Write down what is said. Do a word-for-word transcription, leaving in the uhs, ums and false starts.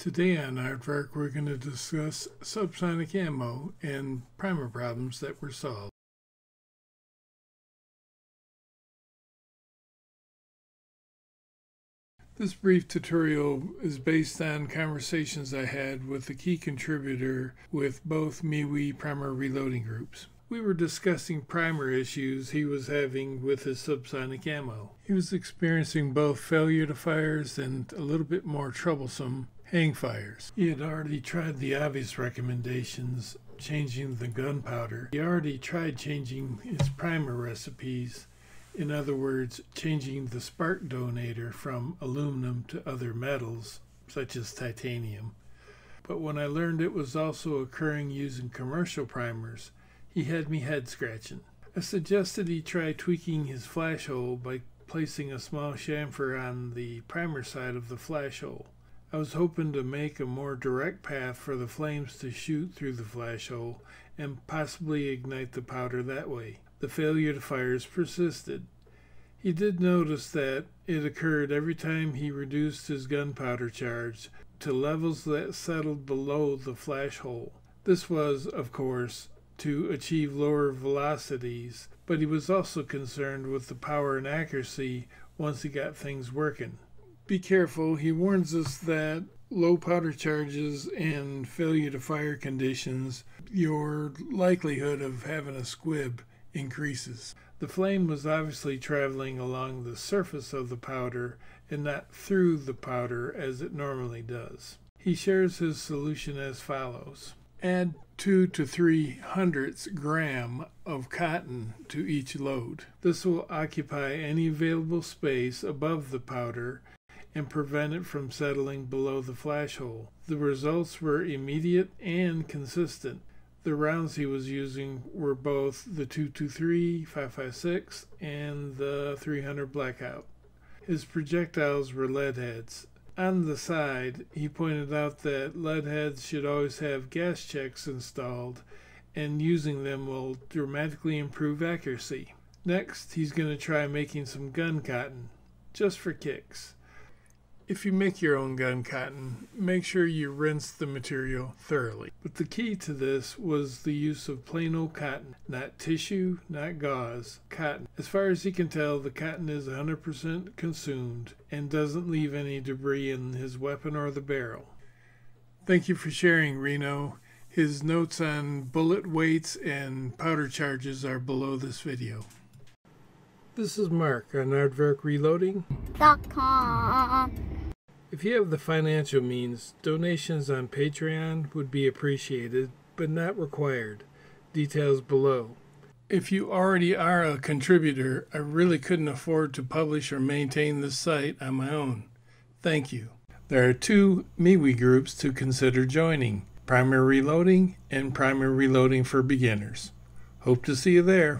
Today on ArtVark, we're going to discuss subsonic ammo and primer problems that were solved. This brief tutorial is based on conversations I had with a key contributor with both MeWe primer reloading groups. We were discussing primer issues he was having with his subsonic ammo. He was experiencing both failure to fires and, a little bit more troublesome, hang fires. He had already tried the obvious recommendations, changing the gunpowder. He already tried changing his primer recipes, in other words, changing the spark donator from aluminum to other metals, such as titanium. But when I learned it was also occurring using commercial primers, he had me head scratching. I suggested he try tweaking his flash hole by placing a small chamfer on the primer side of the flash hole. I was hoping to make a more direct path for the flames to shoot through the flash hole and possibly ignite the powder that way. The failure to fires persisted. He did notice that it occurred every time he reduced his gunpowder charge to levels that settled below the flash hole. This was, of course, to achieve lower velocities, but he was also concerned with the power and accuracy once he got things working. Be careful, he warns us that low powder charges and failure to fire conditions, your likelihood of having a squib increases. The flame was obviously traveling along the surface of the powder and not through the powder as it normally does. He shares his solution as follows. Add two to three hundredths gram of cotton to each load. This will occupy any available space above the powder and prevent it from settling below the flash hole. The results were immediate and consistent. The rounds he was using were both the two two three, five five six and the three hundred Blackout. His projectiles were lead heads. On the side, he pointed out that lead heads should always have gas checks installed, and using them will dramatically improve accuracy. Next, he's going to try making some gun cotton, just for kicks. If you make your own gun cotton, make sure you rinse the material thoroughly. But the key to this was the use of plain old cotton, not tissue, not gauze, cotton. As far as he can tell, the cotton is one hundred percent consumed and doesn't leave any debris in his weapon or the barrel. Thank you for sharing, Reno. His notes on bullet weights and powder charges are below this video. This is Mark on Nardwerk Reloading dot com. If you have the financial means, donations on Patreon would be appreciated, but not required. Details below. If you already are a contributor, I really couldn't afford to publish or maintain this site on my own. Thank you. There are two MeWe groups to consider joining, Primer Reloading and Primer Reloading for Beginners. Hope to see you there.